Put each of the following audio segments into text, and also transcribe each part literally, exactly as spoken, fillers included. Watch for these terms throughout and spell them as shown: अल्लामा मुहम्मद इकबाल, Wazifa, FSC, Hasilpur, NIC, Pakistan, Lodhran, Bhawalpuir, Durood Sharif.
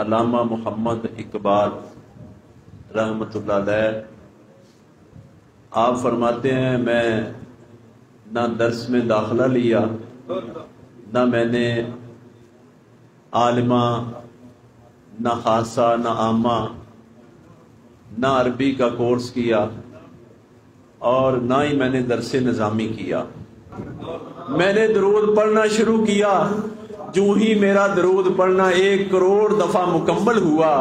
अल्लामा मुहम्मद इकबाल रहमतुल्लाह अलैह आप फरमाते हैं, मैं ना दर्स में दाखिला लिया, ना मैंने आलिमा, ना खासा, ना आमा, ना अरबी का कोर्स किया और ना ही मैंने दरसे निज़ामी किया। मैंने दरूद पढ़ना शुरू किया, जो ही मेरा दरूद पढ़ना एक करोड़ दफ़ा मुकम्मल हुआ,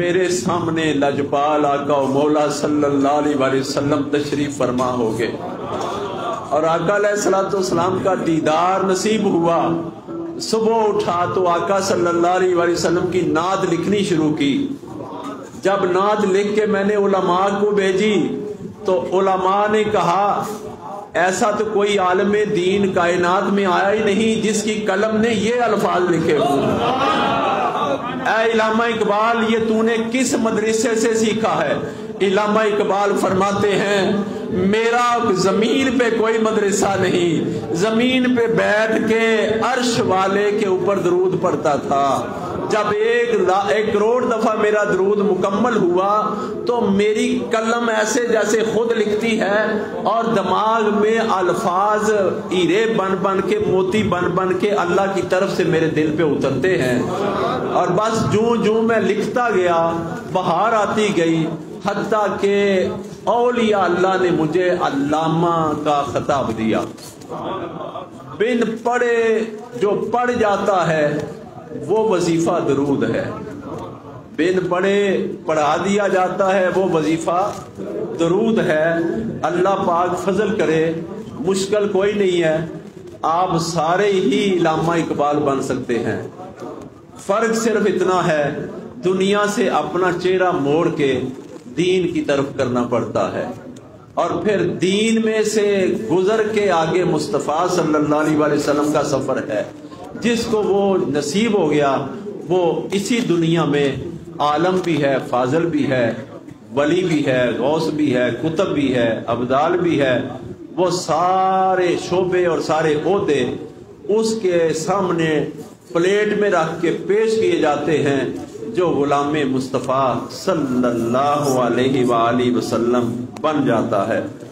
मेरे सामने लाजपाल आका और मौला सल्लल्लाहु अलैहि वसल्लम तशरीफ़ फरमा हो गए और आका अलैहिस्सलाम का दीदार नसीब हुआ। सुबह उठा तो आका सल्लल्लाहु अलैहि वसल्लम की नात लिखनी शुरू की। जब नात लिख के मैंने उलमा को भेजी तो उलमा ने कहा, ऐसा तो कोई आलम दीन कायनात में आया ही नहीं जिसकी कलम ने ये अल्फाज लिखे हों। ऐ अल्लामा इकबाल, ये तूने किस मदरसे से सीखा है? अल्लामा इकबाल फरमाते हैं, मेरा जमीन पे कोई मदरसा नहीं, जमीन पे बैठ के अर्श वाले के ऊपर दरूद पढ़ता था। जब एक एक करोड़ दफा मेरा दरूद मुकम्मल हुआ तो मेरी कलम ऐसे जैसे खुद लिखती है और दिमाग में अल्फाज हीरे बन बन के, मोती बन बन के अल्लाह की तरफ से मेरे दिल पे उतरते हैं। और बस जूं जूं मैं लिखता गया, बहार आती गई, हत्ता के औलिया अल्लाह ने मुझे अल्लामा का खिताब दिया। बिन पढ़े जो पढ़ जाता है वो वजीफा दरूद है, बिन पढ़े पढ़ा दिया जाता है वो वजीफा दरूद है। अल्लाह पाक फजल करे, मुश्किल कोई नहीं है, आप सारे ही अल्लामा इकबाल बन सकते हैं। फर्क सिर्फ इतना है, दुनिया से अपना चेहरा मोड़ के दीन की तरफ करना पड़ता है और फिर दीन में से गुजर के आगे मुस्तफ़ा सल्लल्लाहु अलैहि वसल्लम का सफ़र है। जिसको वो नसीब हो गया वो इसी दुनिया में आलम भी है, फाजल भी है, वली भी है, गौस भी है, कुतुब भी है, अब्दाल भी है। वो सारे शोबे और सारे ओहदे उसके सामने प्लेट में रख के पेश किए जाते हैं जो गुलाम-ए-मुस्तफ़ा सल्लल्लाहु अलैहि वसल्लम बन जाता है।